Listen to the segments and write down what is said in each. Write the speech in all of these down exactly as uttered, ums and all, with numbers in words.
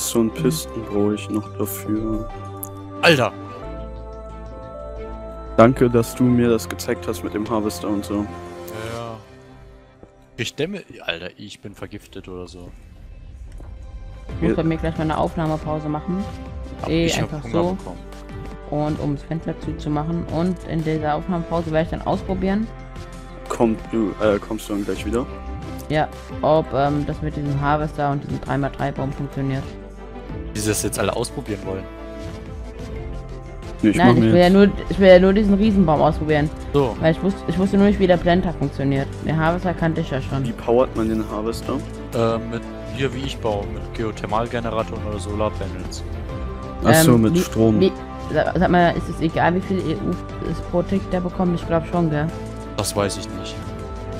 Redstone Pisten brauche ich noch dafür. Alter! Danke, dass du mir das gezeigt hast mit dem Harvester und so. Ja. Ich dämme... Alter, ich bin vergiftet oder so. Ich muss bei mir gleich mal eine Aufnahmepause machen. Eh, ich einfach hab so. Bekommen. Und um das Fenster zuzumachen. Und in dieser Aufnahmepause werde ich dann ausprobieren. Kommt du, äh, kommst du dann gleich wieder? Ja, ob ähm, das mit diesem Harvester und diesem drei mal drei Baum funktioniert. Wie sie das jetzt alle ausprobieren wollen. Nee, ich Nein, ich will, ja nur, ich will ja nur diesen Riesenbaum ausprobieren. So. Weil ich wusste, ich wusste nur nicht, wie der Blender funktioniert. Den Harvester kannte ich ja schon. Wie powert man den Harvester? Äh, mit hier wie ich baue, mit Geothermalgeneratoren oder Solarpanels. Achso, ähm, mit wie, Strom. Wie, sag mal, ist es egal, wie viel E U ist pro Tick der bekommt? Ich glaube schon, gell? Das weiß ich nicht.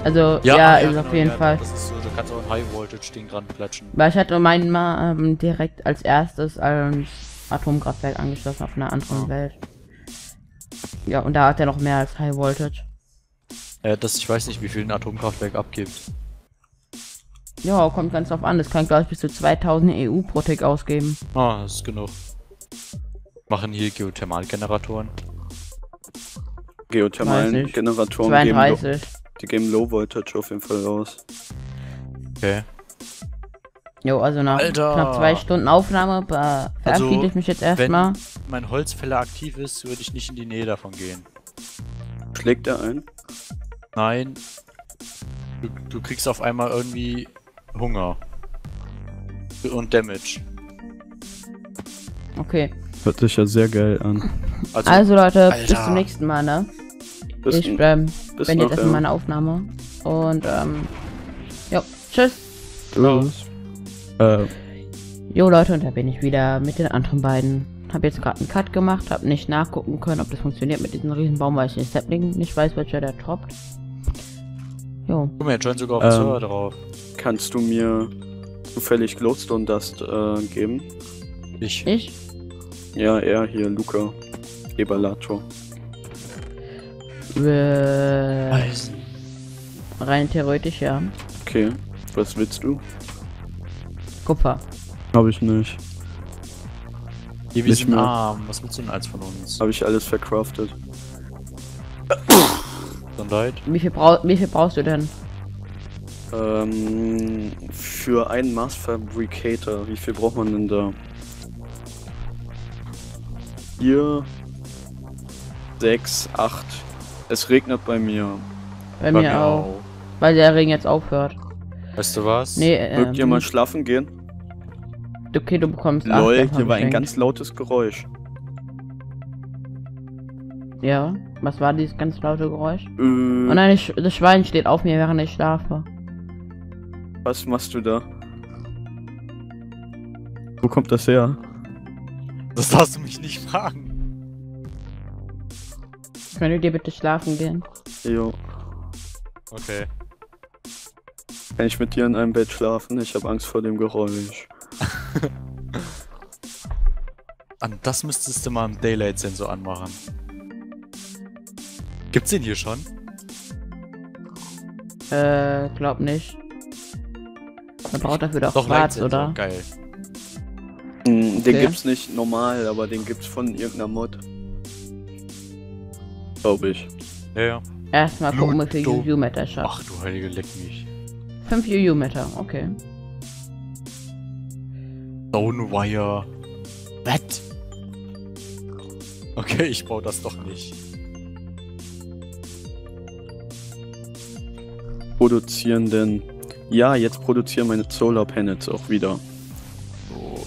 Also, ja, ja, ja ist genau, auf jeden ja, Fall. Das ist so, du kannst auch ein High-Voltage-Ding dran platschen. Weil ich hatte meinen mal ähm, direkt als erstes ähm, Atomkraftwerk angeschlossen auf einer anderen Welt. Ja, und da hat er noch mehr als High Voltage. Äh, das, ich weiß nicht, wie viel ein Atomkraftwerk abgibt. Ja, kommt ganz drauf an. Das kann, glaube ich, bis zu zweitausend E U pro Tick ausgeben. Ah, das ist genug. Machen hier Geothermalgeneratoren. Geothermalgeneratoren zweiunddreißig. Die geben Low Voltage auf jeden Fall raus. Okay. Jo, also nach Alter. knapp zwei Stunden Aufnahme verabschiede also, ich mich jetzt erstmal. Wenn mein Holzfäller aktiv ist, würde ich nicht in die Nähe davon gehen. Schlägt er ein? Nein. Du, du kriegst auf einmal irgendwie Hunger. Und Damage. Okay. Hört sich ja sehr geil an. Also, also Leute, Alter. bis zum nächsten Mal, ne? Bis ich ähm, bis bin jetzt erstmal meine Aufnahme. Und ähm, jo, tschüss. Tschüss. Äh. Jo Leute, und da bin ich wieder mit den anderen beiden. Hab jetzt gerade einen Cut gemacht, hab nicht nachgucken können, ob das funktioniert mit diesem Riesenbaum, weil ich den Sapling nicht weiß, welcher der troppt. Jo. Guck mal, jetzt schon sogar auf den ähm, Server drauf. Kannst du mir zufällig Glowstone Dust äh, geben? Ich? Ich? Ja, er hier, Luca. Ebalator. Äh, Eisen. Rein theoretisch, ja. Okay, was willst du? Kupfer. Habe ich nicht. Hier, wir sind arm. Was willst du denn als von uns? Habe ich alles verkraftet. Wie viel, brauch, wie viel brauchst du denn? Ähm, für einen Massfabrikator. Wie viel braucht man denn da? Hier. sechs, acht. Es regnet bei mir. Bei, bei mir, mir auch. auch. Weil der Regen jetzt aufhört. Weißt du was? Nee, äh, Mögt ihr mal schlafen gehen? Okay, du bekommst acht. Lol, hier war ein ganz lautes Geräusch. Ja, was war dieses ganz laute Geräusch? Äh, oh nein, ich, das Schwein steht auf mir, während ich schlafe. Was machst du da? Wo kommt das her? Das darfst du mich nicht fragen. Könnt ihr dir bitte schlafen gehen? Jo. Okay. Kann ich mit dir in einem Bett schlafen? Ich habe Angst vor dem Geräusch. An das müsstest du mal einen Daylight-Sensor anmachen. Gibt's den hier schon? Äh, glaub nicht. Man braucht dafür doch Schwarz, oder? Geil. Mhm, den okay. gibt's nicht normal, aber den gibt's von irgendeiner Mod. Glaube ich. Ja, ja. Erstmal gucken, wie viel U U-Meter schafft. Ach du heilige, leck mich. fünf U U-Meter, okay. Stonewire. What? Okay, ich baue das doch nicht. Produzieren denn... Ja, jetzt produzieren meine Solar Panels auch wieder. So.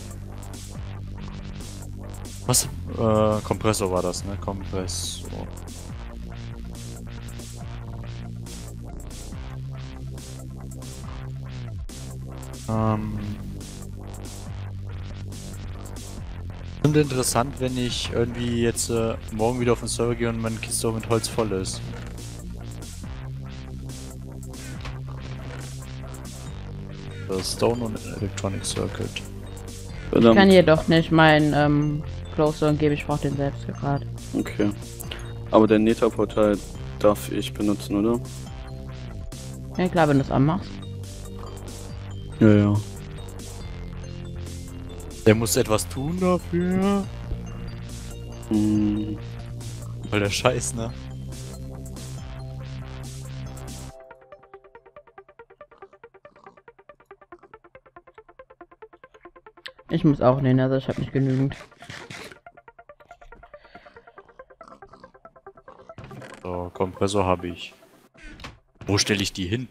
Was? Äh, Kompressor war das, ne? Kompressor. Ähm... Und interessant, wenn ich irgendwie jetzt äh, morgen wieder auf den Server gehe und meine Kiste mit Holz voll ist. Das Stone und Electronic Circuit. Verdammt. Ich kann jedoch nicht meinen ähm, Glowstone geben, ich brauche den selbst gerade. Okay. Aber der Netherportal darf ich benutzen, oder? Ja klar, wenn du es anmachst. Ja, ja. Der muss etwas tun dafür. Hm. Voll der Scheiß, ne? Ich muss auch in den Nether, ich hab nicht genügend. So, Kompressor habe ich. Wo stelle ich die hin?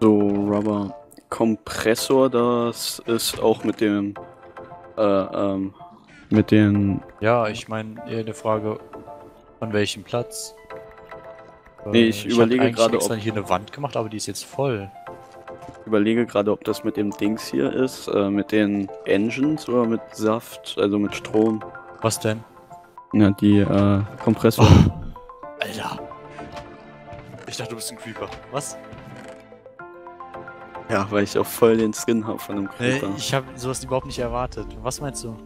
So, Rubber Kompressor, das ist auch mit dem äh, ähm, mit den... Ja, ich meine eher eine Frage, an welchem Platz? Nee, ich, ich überlege gerade, ob... Ich habe hier eine Wand gemacht, aber die ist jetzt voll. Überlege gerade, ob das mit dem Dings hier ist, äh, mit den Engines oder mit Saft, also mit Strom. Was denn? Ja, die äh, Kompressor. Oh, Alter. Ich dachte, du bist ein Creeper. Was? Ja, weil ich auch voll den Skin habe von einem Creeper. Äh, ich habe sowas überhaupt nicht erwartet. Was meinst du?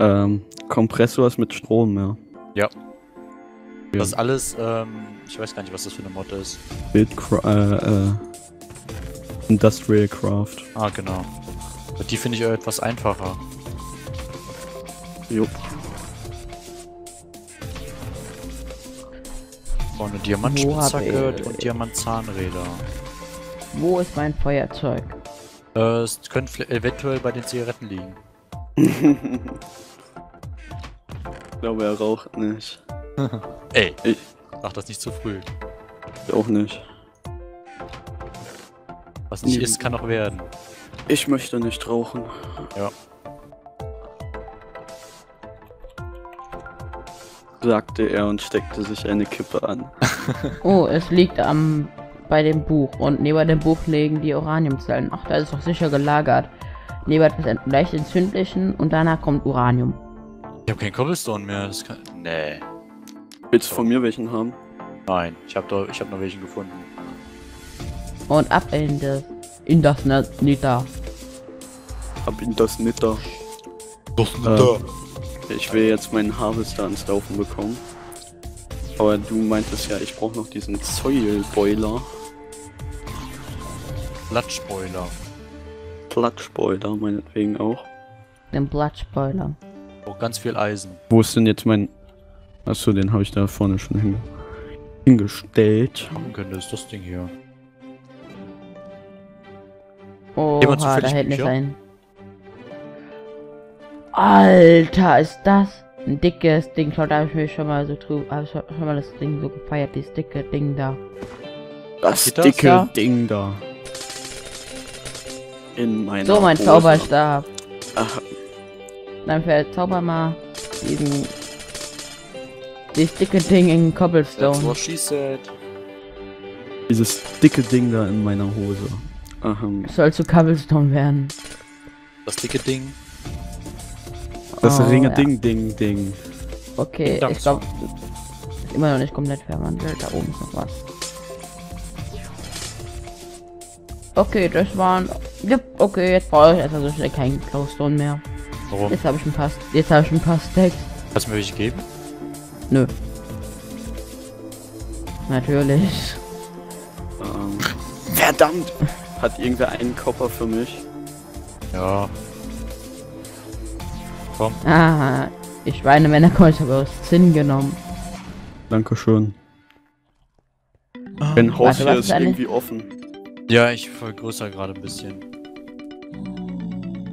Ähm, Kompressor ist mit Strom, ja. Ja. Ja. Das ist alles, ähm, ich weiß gar nicht, was das für eine Mod ist. Bildcra äh, äh. Industrial Craft. Ah, genau. Die finde ich etwas einfacher. Jupp. Oh, eine Diamantspitzhacke und Diamantzahnräder. Wo ist mein Feuerzeug? Äh, es könnte eventuell bei den Zigaretten liegen. Ich glaube, er raucht nicht. Ey, ich mach das nicht zu früh. Ich auch nicht. Was nicht ist, kann auch werden. Ich möchte nicht rauchen. Ja. Sagte er und steckte sich eine Kippe an. Oh, es liegt am bei dem Buch und neben dem Buch liegen die Uraniumzellen. Ach, da ist doch sicher gelagert. Neben etwas leicht entzündlichen und danach kommt Uranium. Ich habe keinen Cobblestone mehr. Das kann... Nee. Willst du von mir welchen haben? Nein, ich habe doch, ich habe noch welchen gefunden. Und ab in das... in das Nitter. Ab in das Nitter. Das Nitter. Äh, ich will jetzt meinen Harvester ans Laufen bekommen. Aber du meintest ja, ich brauche noch diesen Soil boiler Blattspoiler. Blattspoiler, meinetwegen auch. Den Blattspoiler. Oh, ganz viel Eisen. Wo ist denn jetzt mein... Achso, den habe ich da vorne schon hin... hingestellt. Warum könnte es das Ding hier? Oh, da hält nicht ein. Alter, ist das ein dickes Ding. Schaut, da habe ich mir schon mal so drüber, schon mal das Ding so gefeiert, dieses dicke Ding da. Das dicke da? Ding da. In meiner So, mein Hose. Zauberstab. Ach. Dann verzauber mal diesen... dieses dicke Ding in Cobblestone. That's what she said. Dieses dicke Ding da in meiner Hose. Ahem. Soll zu Cobblestone werden. Das dicke Ding. Das oh, Ringe ja. Ding Ding Ding. Okay, ich glaube, ist immer noch nicht komplett verwandelt. Da oben ist noch was. Okay, das waren. Okay, jetzt brauche ich erstmal so schnell keinen Glowstone mehr. Warum? Jetzt habe ich ein paar. Jetzt habe ich ein paar Stacks. Hast du mir welche geben? Nö. Natürlich. Um. Verdammt! Hat irgendwer einen Kopper für mich? Ja. Komm. Ah, ich weine, wenn er kommt, ich habe aus Zinn genommen. Dankeschön. Mein Haus hier ist irgendwie offen. Ja, ich vergrößere gerade ein bisschen.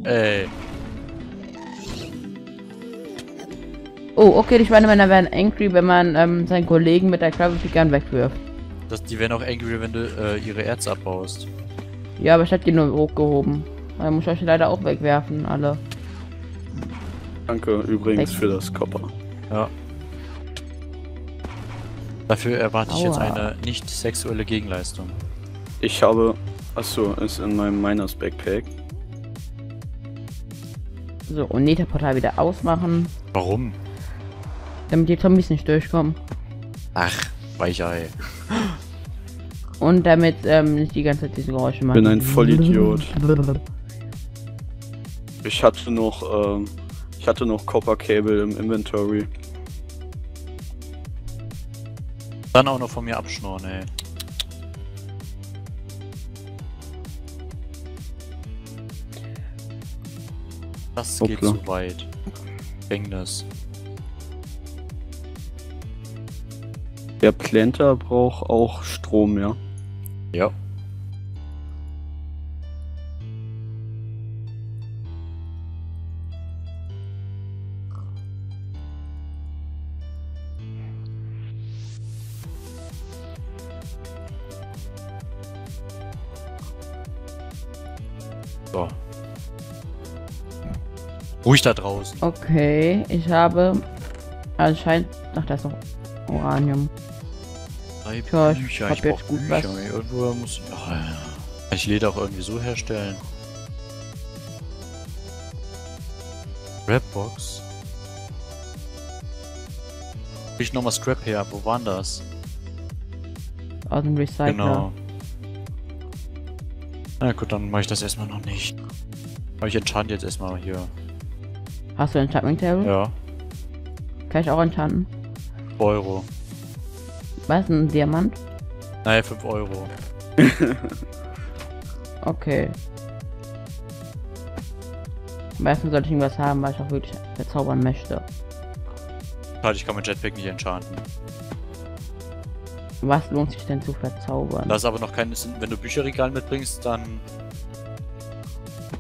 Ey. Oh, okay, ich meine, Männer werden angry, wenn man ähm, seinen Kollegen mit der Gravity Gun wegwirft. Das, die werden auch angry, wenn du äh, ihre Erze abbaust. Ja, aber ich hätte die nur hochgehoben. Da muss ich euch leider auch wegwerfen, alle. Danke übrigens Weg. Für das Copper. Ja. Dafür erwarte Aua. Ich jetzt eine nicht sexuelle Gegenleistung. Ich habe... Achso, ist in meinem Miners Backpack. So, und Netherportal wieder ausmachen. Warum? Damit die Zombies nicht durchkommen. Ach, Weichei. Und damit ähm, nicht die ganze Zeit diese Geräusche machen. Ich bin ein Vollidiot. Ich hatte noch, ähm, ich hatte noch Copper Cable im Inventory. Dann auch noch von mir abschnorren, ey. Das Hoppla. Geht zu weit. Gefängnis. Der Planter braucht auch Strom, ja? Ja. So. Ruhig da draußen. Okay, ich habe anscheinend... Ach, da ist noch Uranium. Drei Tja, ich Bücher. Ich brauche gut Bücher. Was. Irgendwo muss... Ach, ja. Ich Leder auch irgendwie so herstellen. Scrapbox. Ich nochmal Scrap her. Wo waren das? Aus dem Recycler. Genau. Na gut, dann mache ich das erstmal noch nicht. Aber ich enchante jetzt erstmal hier. Hast du ein Enchantment-Table? Ja. Kann ich auch enchanten? Euro. Was, ein Diamant? Naja, fünf Euro. Okay. Meistens sollte ich irgendwas haben, was ich auch wirklich verzaubern möchte. Schade, ich kann mein Jetpack nicht enchanten. Was lohnt sich denn zu verzaubern? Das ist aber noch kein Sinn. Wenn du Bücherregal mitbringst, dann...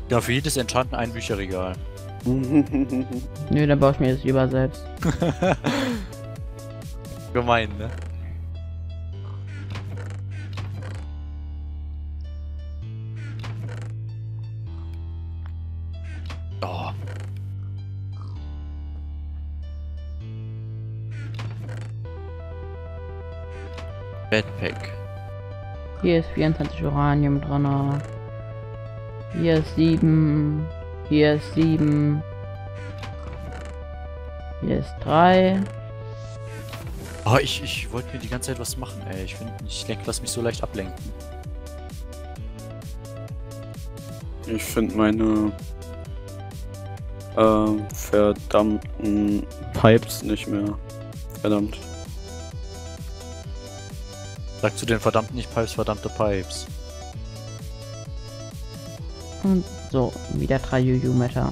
Ja, für jedes Enchanten ein Bücherregal. Nö, dann baue ich mir das lieber selbst. Gemein, ne? Oh. Jetpack. Hier ist vierundzwanzig Uranium dran. Hier ist sieben. Hier ist sieben. Hier ist drei. Oh, ich, ich wollte mir die ganze Zeit was machen, ey. Ich finde, ich denke, lass mich so leicht ablenken. Ich finde meine äh, verdammten Pipes nicht mehr. Verdammt. Sag zu den verdammten nicht Pipes, verdammte Pipes. Und so, wieder drei Juju-Meter.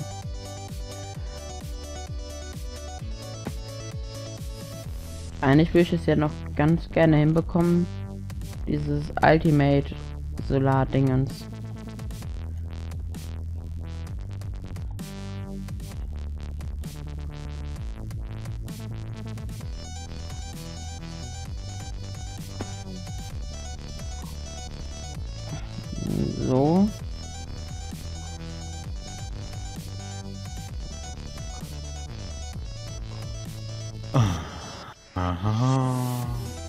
Eigentlich würde ich es ja noch ganz gerne hinbekommen, dieses Ultimate-Solar-Dingens. So.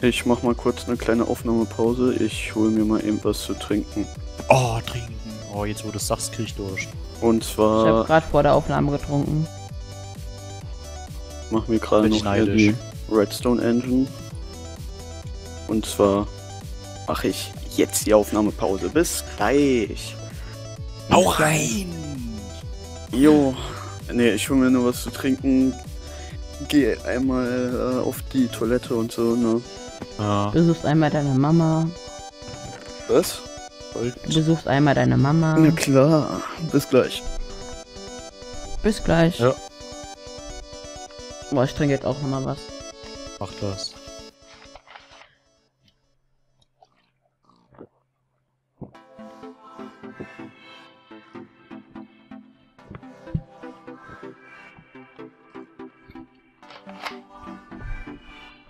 Ich mach mal kurz eine kleine Aufnahmepause. Ich hole mir mal eben was zu trinken. Oh, trinken. Oh, jetzt wo du das sagst, krieg ich durch. Und zwar... Ich hab gerade vor der Aufnahme getrunken. Mach mir gerade noch hier die Redstone Engine. Und zwar... Mach ich jetzt die Aufnahmepause. Bis gleich. Hau rein! Jo. Nee, ich hole mir nur was zu trinken. Geh einmal äh, auf die Toilette und so, ne? Ja. Besuchst einmal deine Mama. Was? Besuchst einmal deine Mama. Na klar. Bis gleich. Bis gleich. Ja. Boah, ich trinke jetzt auch nochmal was. Mach das.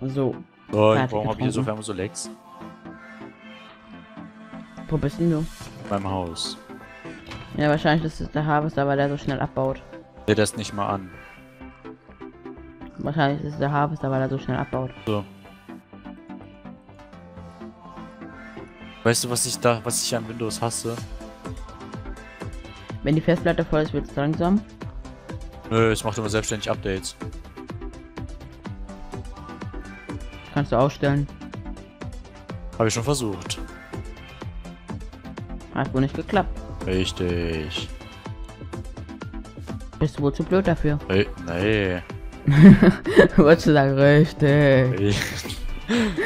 So. So, ich brauche mal Bier, sofern wir so Lex. Wo bist denn du? Beim Haus. Ja, wahrscheinlich ist es der Harvester, weil der so schnell abbaut. Der das nicht mal an. Wahrscheinlich ist es der Harvester, weil er so schnell abbaut. So. Weißt du, was ich da, was ich an Windows hasse? Wenn die Festplatte voll ist, wird es langsam. Nö, es macht immer selbstständig Updates. Kannst du ausstellen? Habe ich schon versucht. Hat wohl nicht geklappt. Richtig. Bist du wohl zu blöd dafür? Hey, nee. Wolltest du sagen, richtig. Hey.